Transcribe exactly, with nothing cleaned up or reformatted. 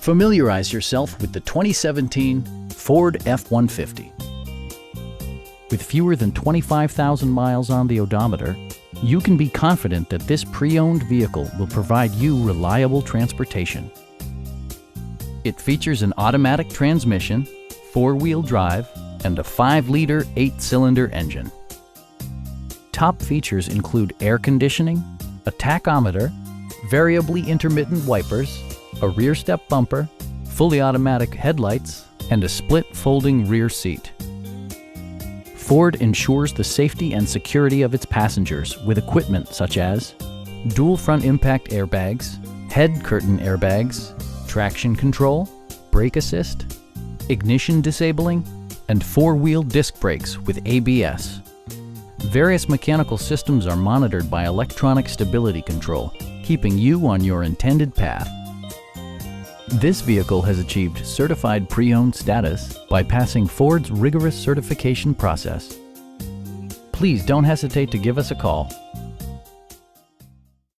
Familiarize yourself with the twenty seventeen Ford F one fifty. With fewer than twenty-five thousand miles on the odometer, you can be confident that this pre-owned vehicle will provide you reliable transportation. It features an automatic transmission, four-wheel drive, and a five liter, eight cylinder engine. Top features include air conditioning, a tachometer, variably intermittent wipers, a rear step bumper, fully automatic headlights, and a split folding rear seat. Ford ensures the safety and security of its passengers with equipment such as dual front impact airbags, head curtain airbags, traction control, brake assist, ignition disabling, and four-wheel disc brakes with A B S. Various mechanical systems are monitored by electronic stability control, keeping you on your intended path. This vehicle has achieved certified pre-owned status by passing Ford's rigorous certification process. Please don't hesitate to give us a call.